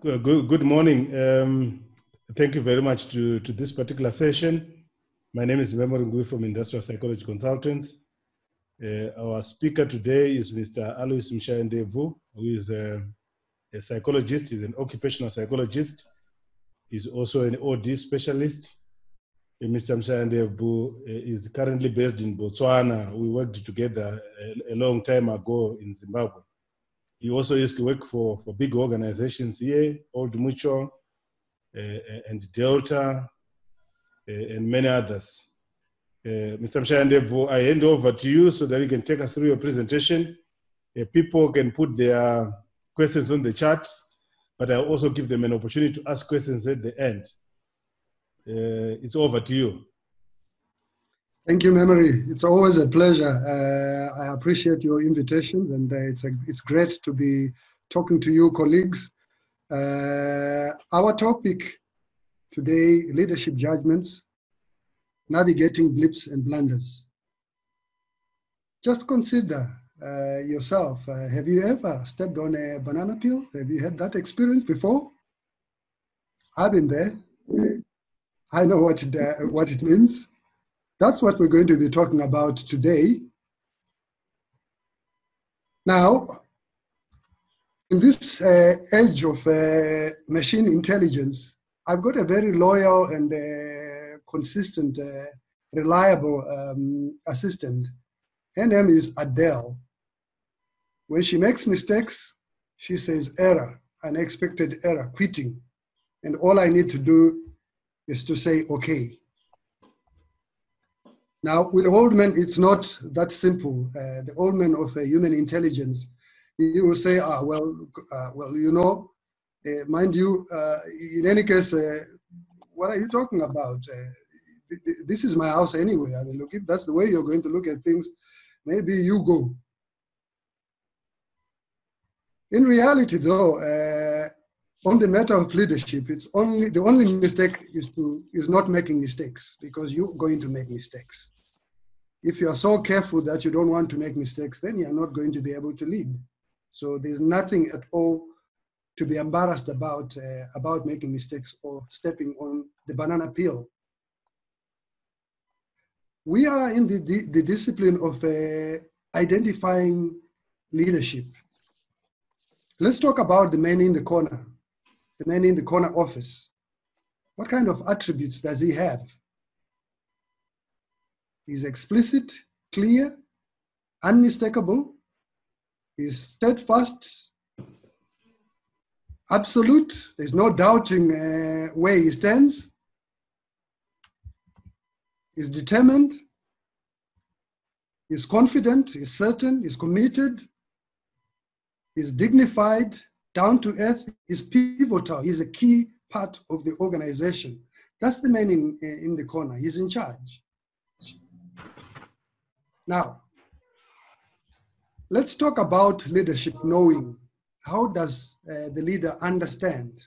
Good morning. Thank you very much to this particular session. My name is Memor Ngui from Industrial Psychology Consultants. Our speaker today is Mr. Alois Mushayandebvu, who is a psychologist. He's an occupational psychologist. He's also an OD specialist. Mr. Mushayandebvu is currently based in Botswana. We worked together a long time ago in Zimbabwe. He also used to work for big organizations here, Old Mutual and Delta and many others. Mr. Mushayandebvu, I hand over to you so that you can take us through your presentation. People can put their questions on the chat, but I'll also give them an opportunity to ask questions at the end. It's over to you. Thank you, Memory. It's always a pleasure. I appreciate your invitations, and it's great to be talking to you, colleagues. Our topic today, leadership judgments, navigating blips and blunders. Just consider yourself. Have you ever stepped on a banana peel? Have you had that experience before? I've been there. I know what it means. That's what we're going to be talking about today. Now, in this age of machine intelligence, I've got a very loyal and consistent, reliable assistant. Her name is Adele. When she makes mistakes, she says error, unexpected error, quitting. And all I need to do is to say, okay. Now, with the old man, it's not that simple. The old man of human intelligence, he will say, ah, well, you know, mind you, in any case, what are you talking about? This is my house anyway. I mean, look, if that's the way you're going to look at things, maybe you go. In reality, though, on the matter of leadership, it's only the only mistake is not making mistakes, because you're going to make mistakes. If you are so careful that you don't want to make mistakes, then you're not going to be able to lead. So there's nothing at all to be embarrassed about making mistakes or stepping on the banana peel. We are in the discipline of identifying leadership. Let's talk about the man in the corner. The man in the corner office. What kind of attributes does he have? He's explicit, clear, unmistakable. He's steadfast, absolute. There's no doubting where he stands. He's determined. He's confident. He's certain. He's committed. He's dignified. Down to earth. Is pivotal, is a key part of the organization. That's the man in the corner, he's in charge. Now, let's talk about leadership knowing. How does the leader understand?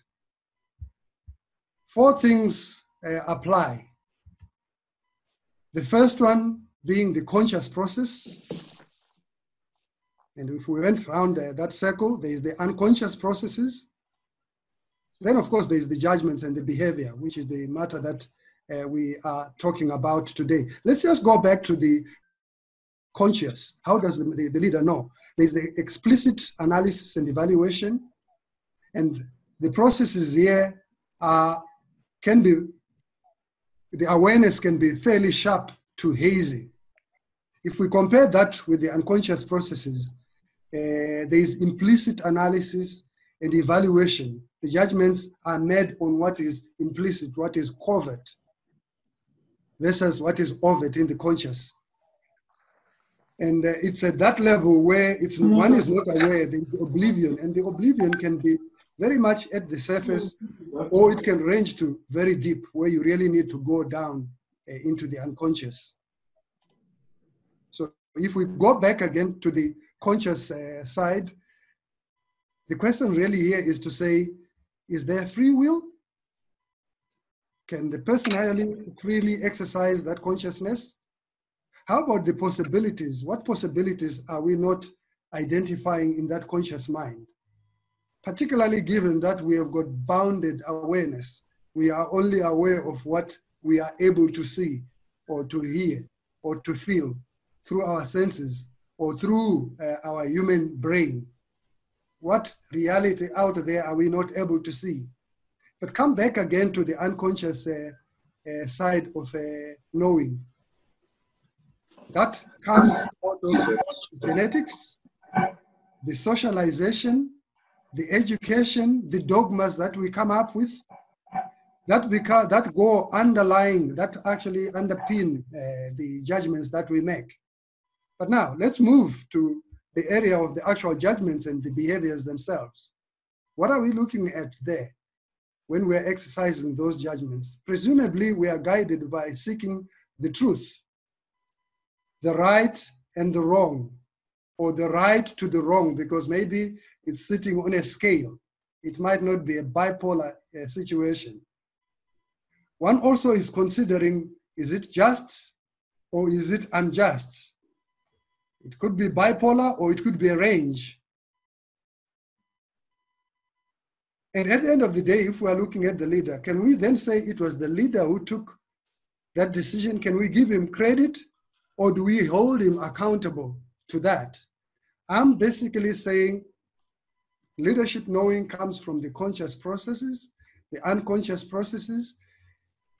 Four things apply. The first one being the conscious process. And if we went around that circle, there is the unconscious processes. Then, of course, there is the judgments and the behavior, which is the matter that we are talking about today. Let's just go back to the conscious. How does the leader know? There's the explicit analysis and evaluation. And the processes here the awareness can be fairly sharp to hazy. If we compare that with the unconscious processes, there is implicit analysis and evaluation. The judgments are made on what is implicit, what is covert, versus what is overt in the conscious. And it's at that level where one is not aware, there's oblivion, and the oblivion can be very much at the surface, or it can range to very deep, where you really need to go down into the unconscious. So if we go back again to the conscious side, the question really here is to say, is there free will? Can the person freely exercise that consciousness? How about the possibilities? What possibilities are we not identifying in that conscious mind? particularly given that we have got bounded awareness. We are only aware of what we are able to see or to hear or to feel through our senses or through our human brain. What reality out there are we not able to see? But come back again to the unconscious side of knowing. That comes out of genetics, the socialization, the education, the dogmas that we come up with, that go underlying, that actually underpin the judgments that we make. But now let's move to the area of the actual judgments and the behaviors themselves. What are we looking at there when we're exercising those judgments? Presumably we are guided by seeking the truth, the right and the wrong, or the right to the wrong, because maybe it's sitting on a scale. It might not be a bipolar situation. One also is considering, is it just or is it unjust? It could be bipolar or it could be a range. And at the end of the day, if we are looking at the leader, can we then say it was the leader who took that decision? Can we give him credit or do we hold him accountable to that? I'm basically saying leadership knowing comes from the conscious processes, the unconscious processes,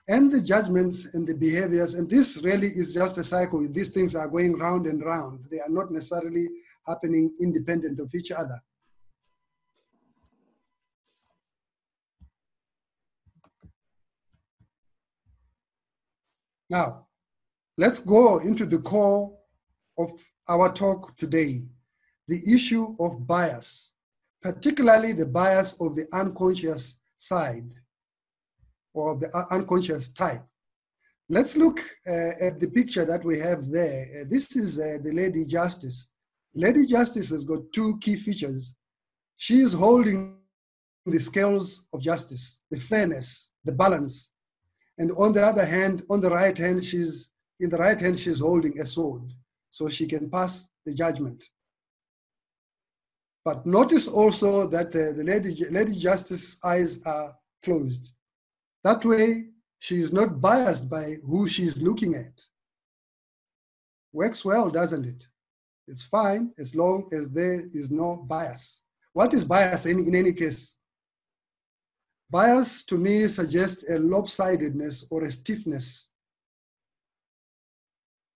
and the judgments and the behaviors. And this really is just a cycle. These things are going round and round. They are not necessarily happening independent of each other. Now, let's go into the core of our talk today, the issue of bias, particularly the bias of the unconscious side, or the unconscious type. Let's look at the picture that we have there. This is the Lady Justice. Lady Justice has got two key features. She is holding the scales of justice, the fairness, the balance. And on the other hand, on the right hand, she's holding a sword, so she can pass the judgment. But notice also that the Lady Justice's eyes are closed. That way, she is not biased by who she's looking at. Works well, doesn't it? It's fine as long as there is no bias. What is bias in any case? Bias to me suggests a lopsidedness or a stiffness.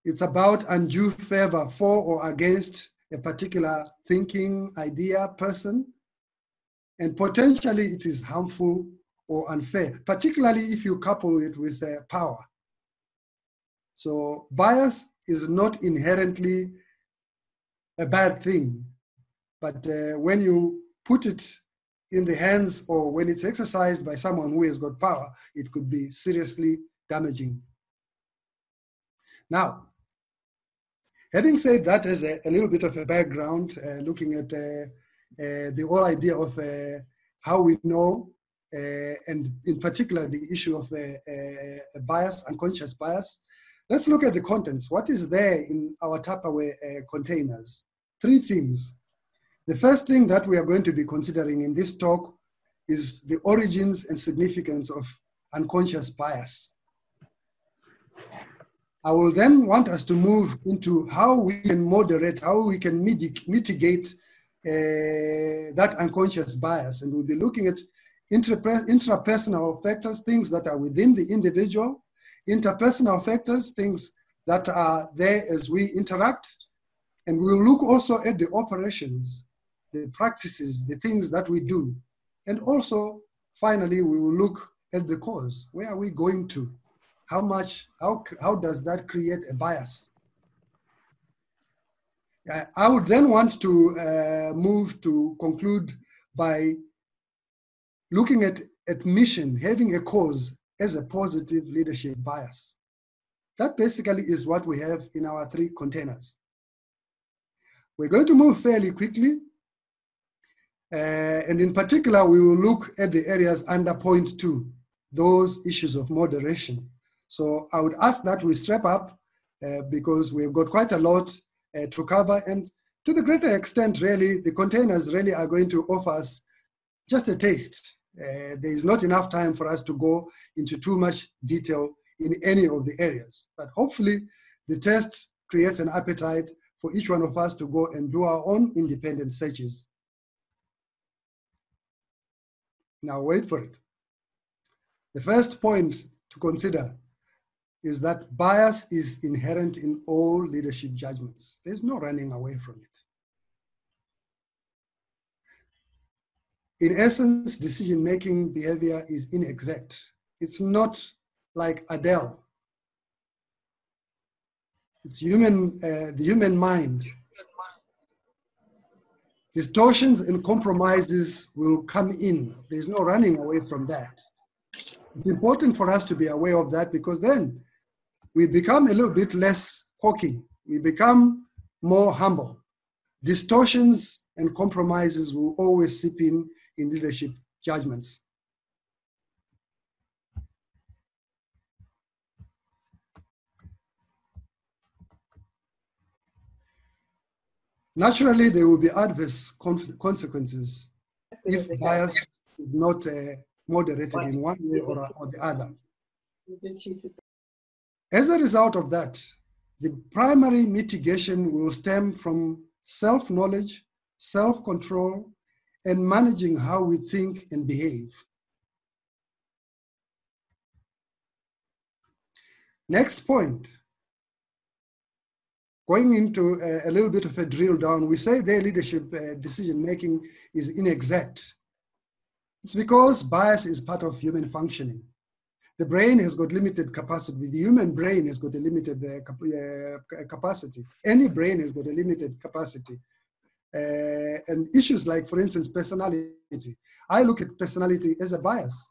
It's about undue favor for or against a particular thinking, idea, person, and potentially it is harmful or unfair, particularly if you couple it with power. So bias is not inherently a bad thing, but when you put it in the hands or when it's exercised by someone who has got power, it could be seriously damaging. Now, having said that as a little bit of a background, looking at the whole idea of how we know, and in particular the issue of bias, unconscious bias. Let's look at the contents. What is there in our Tupperware containers? Three things. The first thing that we are going to be considering in this talk is the origins and significance of unconscious bias. I will then want us to move into how we can moderate, how we can mitigate that unconscious bias. And we'll be looking at intrapersonal factors, things that are within the individual, interpersonal factors, things that are there as we interact. And we'll look also at the operations, the practices, the things that we do. And also, finally, we will look at the cause. Where are we going to? How much, how does that create a bias? I would then want to move to conclude by looking at admission, having a cause as a positive leadership bias. That basically is what we have in our three containers. We're going to move fairly quickly. And in particular, we will look at the areas under point two, those issues of moderation. So I would ask that we strap up because we've got quite a lot to cover. And to the greater extent, really, the containers really are going to offer us just a taste. There is not enough time for us to go into too much detail in any of the areas, but hopefully the test creates an appetite for each one of us to go and do our own independent searches. Now wait for it. The first point to consider is that bias is inherent in all leadership judgments. There's no running away from it. In essence, decision-making behavior is inexact. It's not like Adele. It's the human mind. Distortions and compromises will come in. There's no running away from that. It's important for us to be aware of that, because then we become a little bit less cocky. We become more humble. Distortions and compromises will always seep in leadership judgments. Naturally, there will be adverse consequences if bias is not moderated in one way or the other. As a result of that, the primary mitigation will stem from self-knowledge, self-control, and managing how we think and behave. Next point. Going into a little bit of a drill down, we say their leadership decision-making is inexact. It's because bias is part of human functioning. The brain has got limited capacity. The human brain has got a limited capacity. Any brain has got a limited capacity. And issues like, for instance, personality. I look at personality as a bias.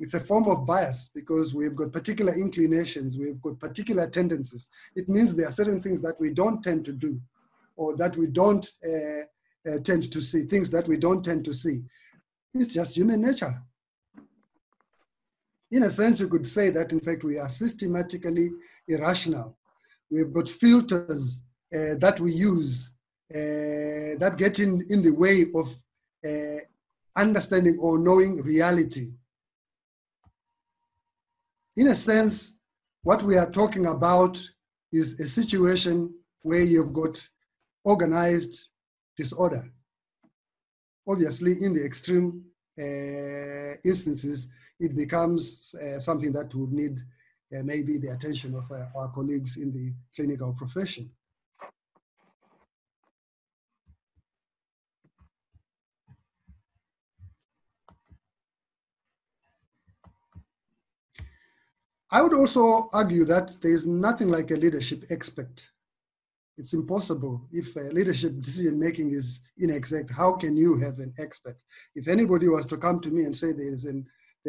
It's a form of bias because we've got particular inclinations, we've got particular tendencies. It means there are certain things that we don't tend to do, or that we don't tend to see, things that we don't tend to see. It's just human nature. In a sense, you could say that, in fact, we are systematically irrational. We've got filters that we use that get in the way of understanding or knowing reality. In a sense, what we are talking about is a situation where you've got organized disorder. Obviously, in the extreme instances, it becomes something that would need maybe the attention of our colleagues in the clinical profession. I would also argue that there is nothing like a leadership expert. It's impossible. If leadership decision-making is inexact, how can you have an expert? If anybody was to come to me and say they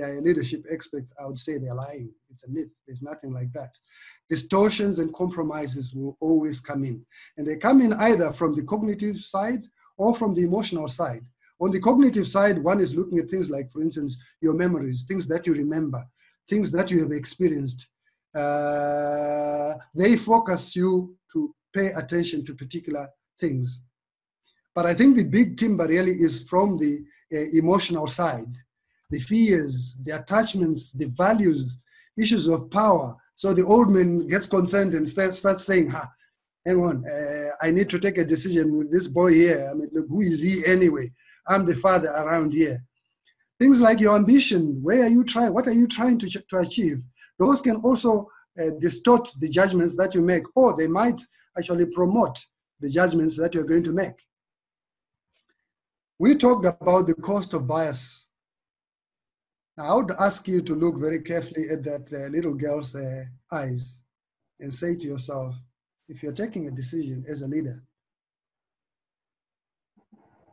are a leadership expert, I would say they're lying. It's a myth. There's nothing like that. Distortions and compromises will always come in. And they come in either from the cognitive side or from the emotional side. On the cognitive side, one is looking at things like, for instance, your memories, things that you remember, things that you have experienced. They focus you to pay attention to particular things. But I think the big timber really is from the emotional side, the fears, the attachments, the values, issues of power. So the old man gets concerned and starts saying, hang on, I need to take a decision with this boy here. I mean, look, who is he anyway? I'm the father around here. Things like your ambition, what are you trying to achieve? Those can also distort the judgments that you make, or they might actually promote the judgments that you're going to make. We talked about the cost of bias. Now, I would ask you to look very carefully at that little girl's eyes and say to yourself, if you're taking a decision as a leader,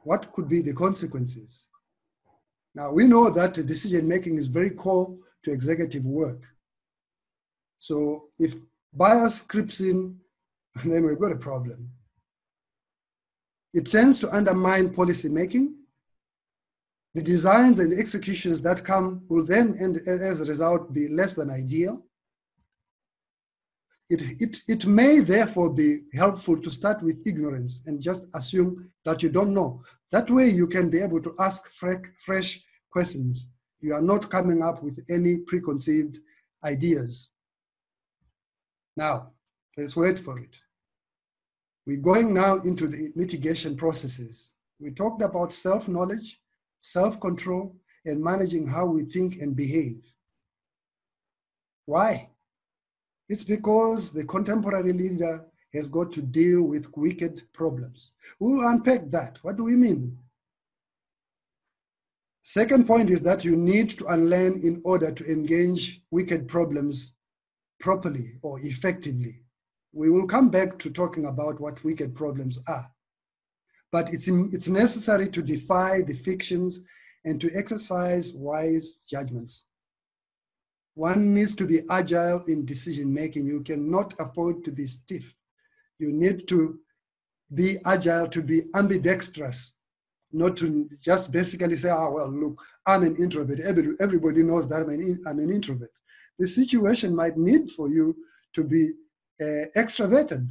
what could be the consequences? Now, we know that decision-making is very core to executive work. So if bias creeps in, then we've got a problem. It tends to undermine policy-making. The designs and executions that come will then, as a result, be less than ideal. It may therefore be helpful to start with ignorance and just assume that you don't know. That way you can be able to ask fresh questions. You are not coming up with any preconceived ideas. Now, let's wait for it. We're going now into the mitigation processes. We talked about self-knowledge, self-control, and managing how we think and behave. Why? It's because the contemporary leader has got to deal with wicked problems. We'll unpack that. What do we mean? Second point is that you need to unlearn in order to engage wicked problems properly or effectively. We will come back to talking about what wicked problems are. But it's necessary to defy the fictions and to exercise wise judgments. One needs to be agile in decision-making. You cannot afford to be stiff. You need to be agile, to be ambidextrous, not to just basically say, oh, well, look, I'm an introvert. Everybody knows that I'm an introvert. The situation might need for you to be extroverted.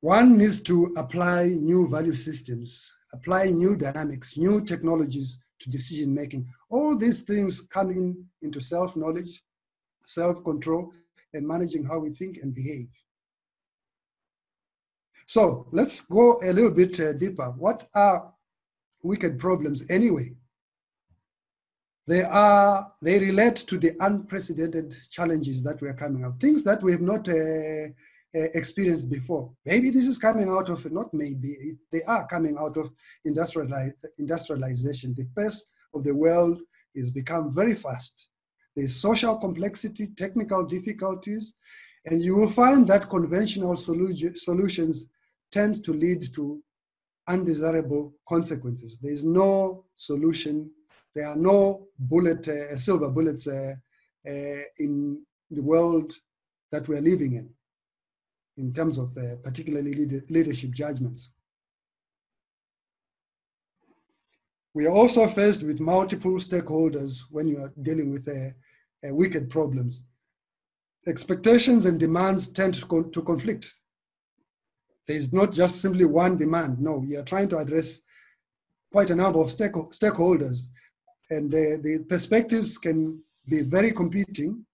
One needs to apply new value systems, apply new dynamics, new technologies, to decision-making. All these things come into self-knowledge, self-control, and managing how we think and behave. So let's go a little bit deeper. What are wicked problems anyway? They relate to the unprecedented challenges that we are coming up, things that we have not experienced before. Maybe this is coming out of, not maybe, they are coming out of industrialization. The pace of the world has become very fast. There's social complexity, technical difficulties, and you will find that conventional solutions tend to lead to undesirable consequences. There's no solution. There are no silver bullets in the world that we're living in terms of particularly leadership judgments. We are also faced with multiple stakeholders when you are dealing with wicked problems. Expectations and demands tend to conflict. There is not just simply one demand. No, we are trying to address quite a number of stakeholders, and the perspectives can be very competing.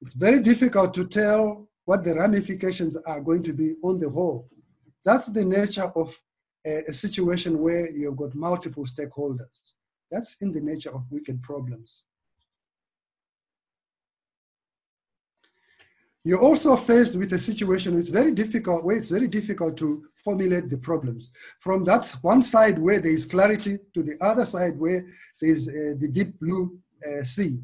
It's very difficult to tell what the ramifications are going to be on the whole. That's the nature of a situation where you've got multiple stakeholders. That's in the nature of wicked problems. You're also faced with a situation where it's very difficult to formulate the problems. From that one side where there is clarity to the other side where there is the deep blue sea.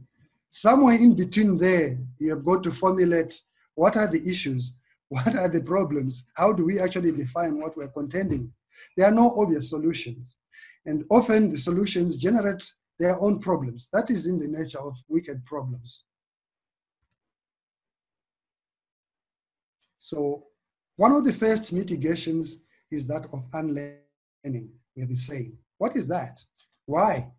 Somewhere in between there, you have got to formulate what are the issues? What are the problems? How do we actually define what we're contending with? There are no obvious solutions. And often the solutions generate their own problems. That is in the nature of wicked problems. So one of the first mitigations is that of unlearning, we have been saying. What is that? Why?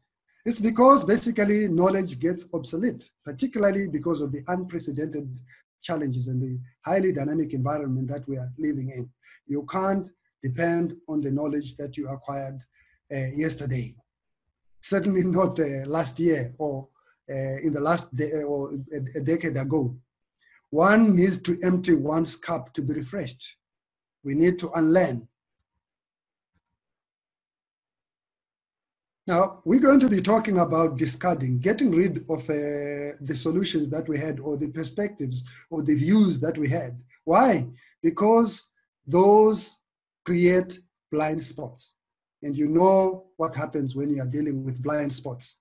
It's because basically knowledge gets obsolete, particularly because of the unprecedented challenges and the highly dynamic environment that we are living in. You can't depend on the knowledge that you acquired yesterday, certainly not last year or in the last day or a decade ago. One needs to empty one's cup to be refreshed. We need to unlearn. Now, we're going to be talking about discarding, getting rid of the solutions that we had or the perspectives or the views that we had. Why? Because those create blind spots. And you know what happens when you are dealing with blind spots.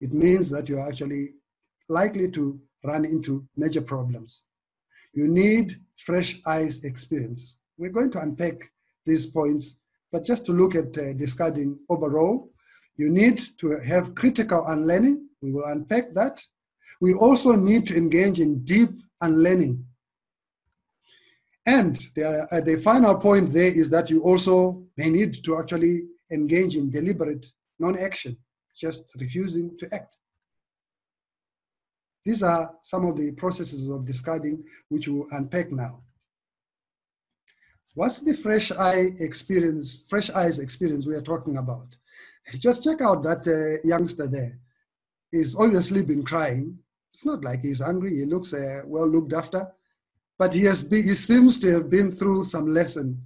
It means that you're actually likely to run into major problems. You need fresh eyes experience. We're going to unpack these points, but just to look at discarding overall, you need to have critical unlearning. We will unpack that. We also need to engage in deep unlearning. And the final point there is that you also may need to actually engage in deliberate non-action, just refusing to act. These are some of the processes of discarding which we'll unpack now. What's the fresh eyes experience we are talking about? Just check out that youngster there. He's obviously been crying. It's not like he's hungry. He looks well looked after, but he seems to have been through some lesson.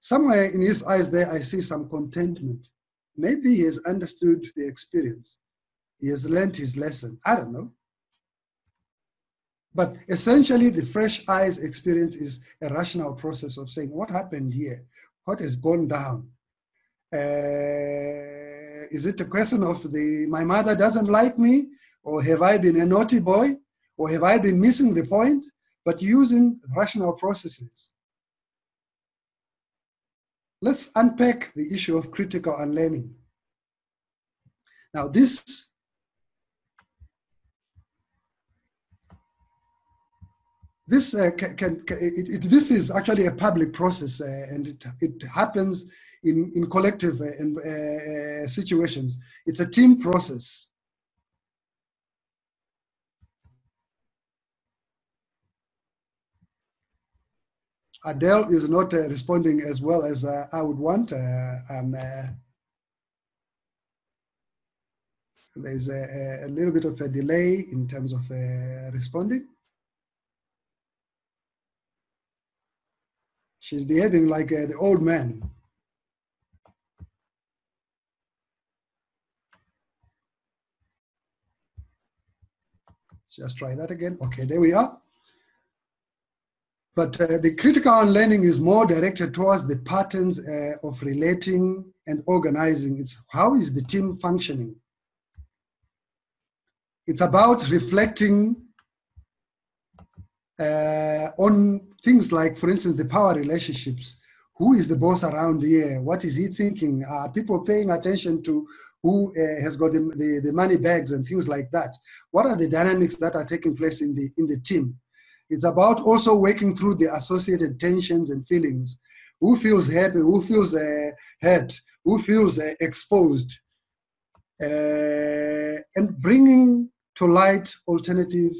Somewhere in his eyes there, I see some contentment. Maybe he has understood the experience. He has learned his lesson. I don't know. But essentially, the fresh eyes experience is a rational process of saying, what happened here? What has gone down? Is it a question of my mother doesn't like me? Or have I been a naughty boy? Or have I been missing the point? But using rational processes. Let's unpack the issue of critical unlearning. Now this this is actually a public process, and it happens in collective situations. It's a team process. Adele is not responding as well as I would want. There's a little bit of a delay in terms of responding. She's behaving like the old man. Just try that again. Okay, there we are. But the critical unlearning is more directed towards the patterns of relating and organizing. It's how is the team functioning? It's about reflecting on things like, for instance, the power relationships. Who is the boss around here? What is he thinking? Are people paying attention to who has got the money bags and things like that? What are the dynamics that are taking place in the team? It's about also working through the associated tensions and feelings. Who feels happy? Who feels hurt? Who feels exposed? And bringing to light alternative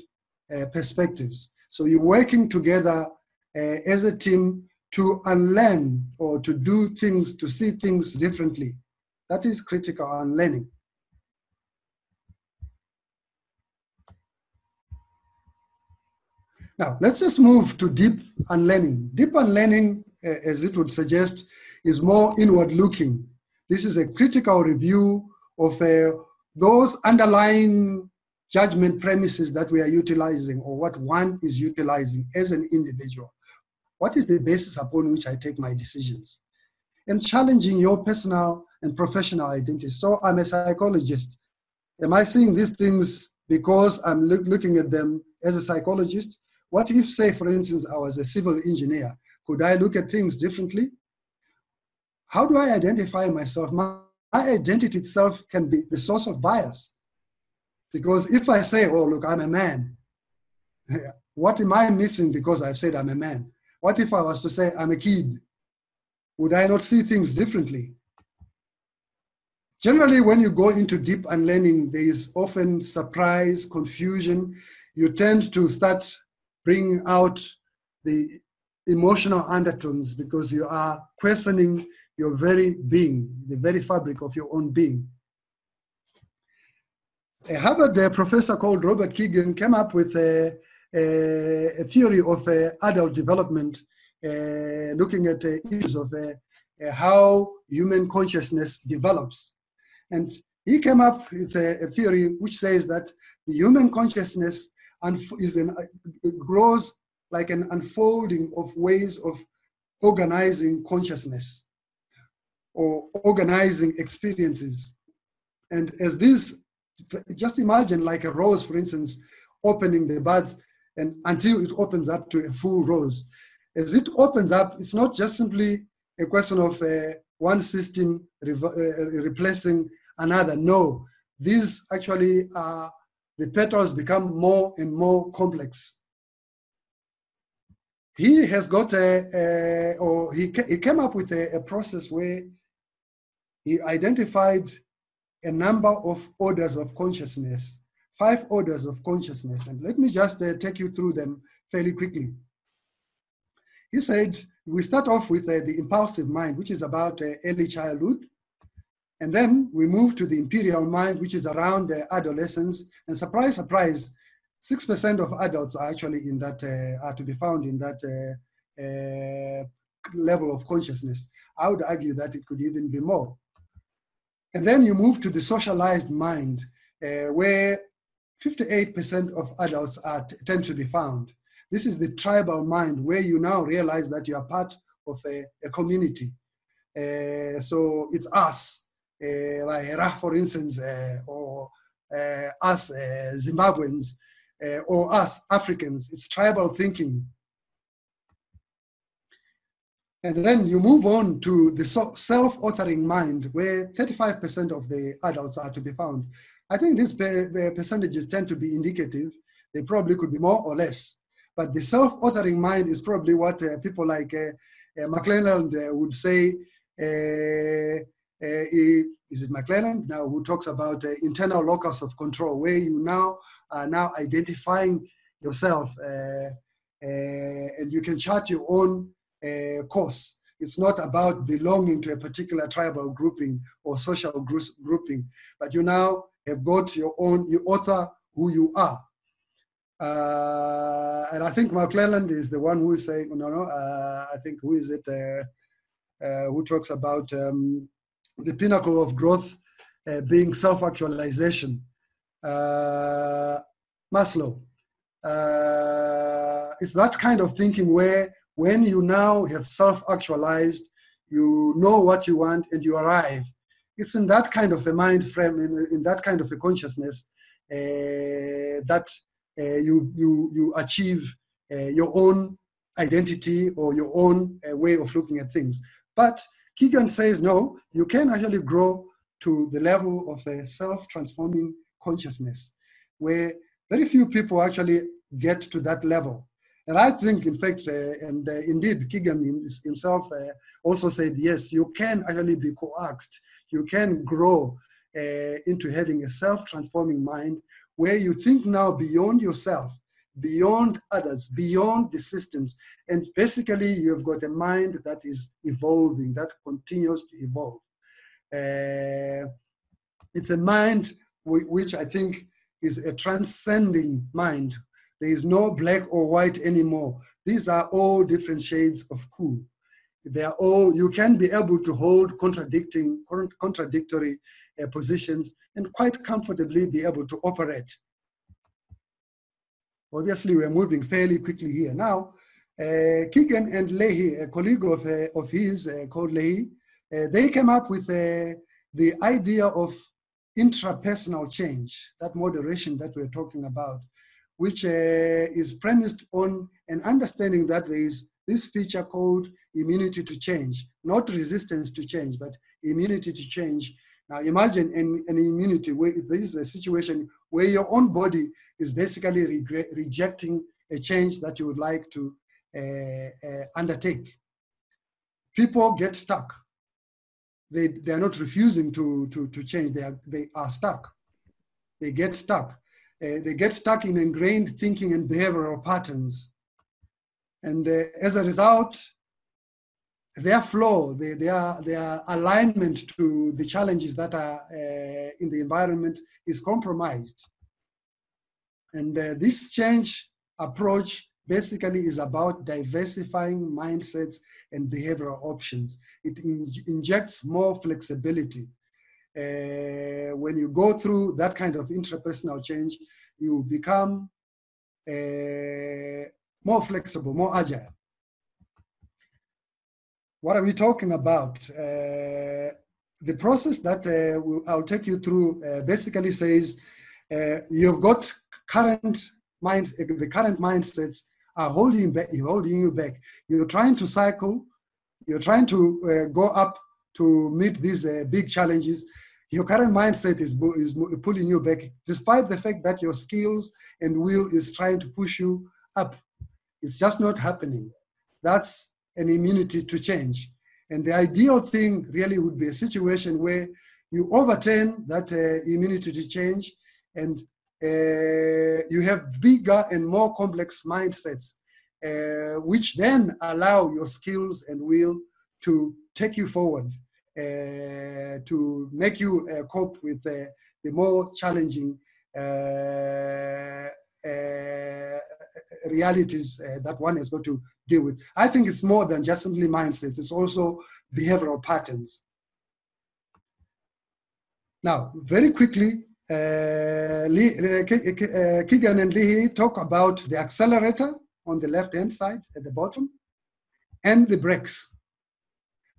perspectives. So you're working together as a team to unlearn or to do things, to see things differently. That is critical unlearning. Now, let's just move to deep unlearning. Deep unlearning, as it would suggest, is more inward looking. This is a critical review of those underlying judgment premises that we are utilizing, or what one is utilizing as an individual. What is the basis upon which I take my decisions? And challenging your personal and professional identity. So I'm a psychologist. Am I seeing these things because I'm looking at them as a psychologist? What if, say, for instance, I was a civil engineer? Could I look at things differently? How do I identify myself? My identity itself can be the source of bias. Because if I say, oh, look, I'm a man, what am I missing because I've said I'm a man? What if I was to say I'm a kid? Would I not see things differently? Generally, when you go into deep unlearning, there is often surprise, confusion. You tend to start bringing out the emotional undertones because you are questioning your very being, the very fabric of your own being. A Harvard professor called Robert Kegan came up with a theory of adult development, looking at issues of how human consciousness develops. And he came up with a theory which says that the human consciousness grows like an unfolding of ways of organizing consciousness or organizing experiences. And as these, just imagine like a rose, for instance, opening the buds and until it opens up to a full rose. As it opens up, it's not just simply a question of one system replacing another. No, these actually are, the petals become more and more complex. He has got he came up with a process where he identified a number of orders of consciousness 5 orders of consciousness. And let me just take you through them fairly quickly. He said, we start off with the impulsive mind, which is about early childhood. And then we move to the imperial mind, which is around adolescence. And surprise, surprise, 6% of adults are actually in that, are to be found in that level of consciousness. I would argue that it could even be more. And then you move to the socialized mind, where 58% of adults are tend to be found. This is the tribal mind, where you now realize that you are part of a community. So it's us, like Iraq, for instance, or us Zimbabweans, or us Africans. It's tribal thinking. And then you move on to the self-authoring mind, where 35% of the adults are to be found. I think these percentages tend to be indicative. They probably could be more or less. But the self-authoring mind is probably what people like McLennan would say. Is it McLennan now who talks about internal locus of control, where you now are now identifying yourself and you can chart your own course. It's not about belonging to a particular tribal grouping or social grouping, but you now have got your own, you author who you are. And I think McClelland is the one who is saying, I think who is it, who talks about the pinnacle of growth being self-actualization. Maslow. It's that kind of thinking where when you now have self-actualized, you know what you want and you arrive. It's in that kind of a mind frame, in that kind of a consciousness that you achieve your own identity or your own way of looking at things. But Kegan says, no, you can actually grow to the level of a self-transforming consciousness, where very few people actually get to that level. And I think, in fact, and indeed, Kegan himself also said, yes, you can actually be coaxed. You can grow into having a self-transforming mind, where you think now beyond yourself, beyond others, beyond the systems. And basically, you've got a mind that is evolving, that continues to evolve. It's a mind which I think is a transcending mind. There is no black or white anymore. These are all different shades of cool. They are all, you can be able to hold contradictory positions and quite comfortably be able to operate. Obviously, we're moving fairly quickly here. Now, Kegan and Leahy, a colleague of his called Leahy, they came up with the idea of intrapersonal change, that moderation that we're talking about, which is premised on an understanding that there is this feature called immunity to change, not resistance to change, but immunity to change. Now imagine an immunity where this is a situation where your own body is basically rejecting a change that you would like to undertake. People get stuck. They are not refusing to change, they are stuck. They get stuck. They get stuck in ingrained thinking and behavioral patterns. And as a result, their flow, their alignment to the challenges that are in the environment is compromised. And this change approach basically is about diversifying mindsets and behavioral options. It injects more flexibility. When you go through that kind of interpersonal change, you become more flexible, more agile. What are we talking about? The process that I'll take you through basically says you've got the current mindsets are holding you back. You're trying to cycle, you're trying to go up to meet these big challenges. Your current mindset is pulling you back, despite the fact that your skills and will is trying to push you up. It's just not happening. That's an immunity to change. And the ideal thing really would be a situation where you overturn that immunity to change and you have bigger and more complex mindsets, which then allow your skills and will to take you forward, to make you cope with the more challenging realities that one has got to deal with. I think it's more than just simply mindsets, it's also behavioral patterns. Now, very quickly, Kegan and Leahy talk about the accelerator on the left-hand side at the bottom and the brakes.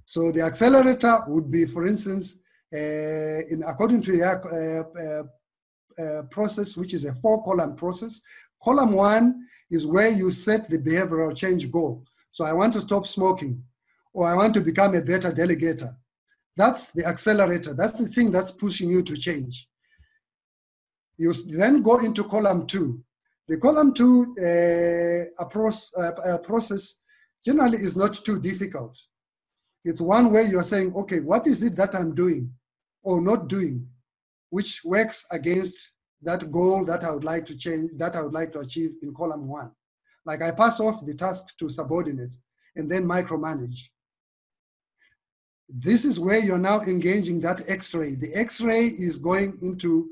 So the accelerator would be, for instance, according to the process, which is a four-column process. Column one is where you set the behavioral change goal. So I want to stop smoking, or I want to become a better delegator. That's the accelerator. That's the thing that's pushing you to change. You then go into column two. The column two process generally is not too difficult. It's one way you're saying, okay, what is it that I'm doing or not doing, which works against that goal that I would like to change, that I would like to achieve in column one. Like I pass off the task to subordinates and then micromanage. This is where you're now engaging that X-ray. The X-ray is going into,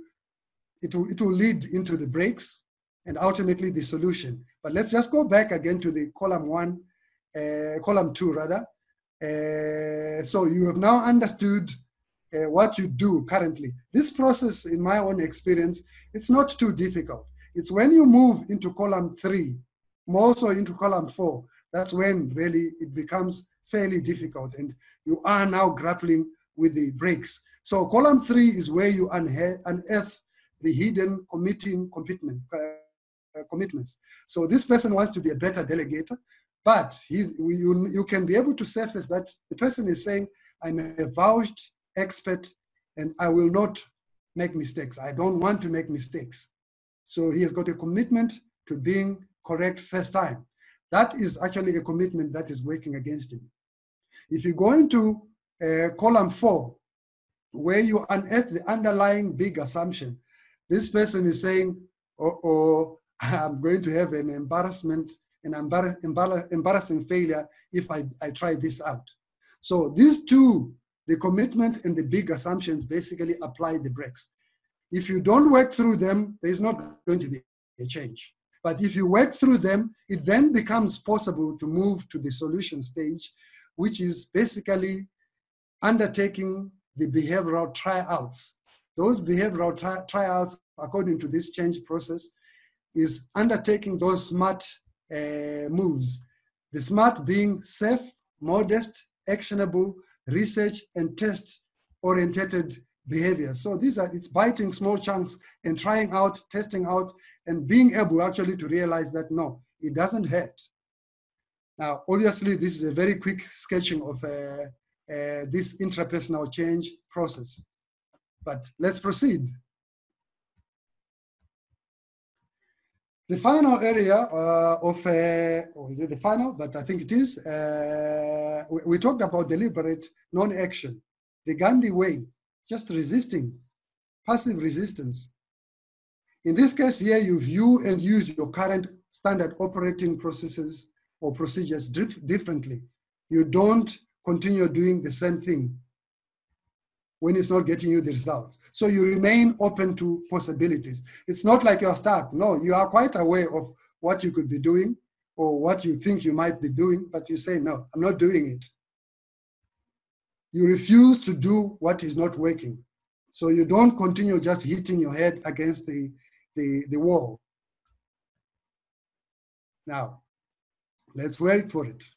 it will lead into the breaks and ultimately the solution. But let's just go back again to the column one, column two rather. So you have now understood what you do currently. This process, in my own experience, it's not too difficult. It's when you move into column three, more so into column four, that's when really it becomes fairly difficult and you are now grappling with the breaks. So column three is where you unearth the hidden commitments. So this person wants to be a better delegator, but you can be able to surface that the person is saying, I'm a avowed expert and I will not make mistakes. I don't want to make mistakes. So he has got a commitment to being correct first time. That is actually a commitment that is working against him. If you go into column four, where you unearth the underlying big assumption, this person is saying, uh-oh, I'm going to have an embarrassing failure if I try this out. So these two, the commitment and the big assumptions, basically apply the brakes. If you don't work through them, there's not going to be a change. But if you work through them, it then becomes possible to move to the solution stage, which is basically undertaking the behavioral tryouts. Those behavioral tryouts, according to this change process, is undertaking those SMART moves. The SMART being safe, modest, actionable, research and test-oriented behavior. So these are, it's biting small chunks and trying out, testing out, and being able actually to realize that no, it doesn't hurt. Now, obviously, this is a very quick sketching of this intrapersonal change process. But let's proceed. The final area but I think it is, we talked about deliberate non-action, the Gandhi way, just resisting, passive resistance. In this case here, you view and use your current standard operating processes or procedures differently. You don't continue doing the same thing when it's not getting you the results. So you remain open to possibilities. It's not like you're stuck. No, you are quite aware of what you could be doing or what you think you might be doing, but you say, no, I'm not doing it. You refuse to do what is not working. So you don't continue just hitting your head against the wall. Now, let's wait for it.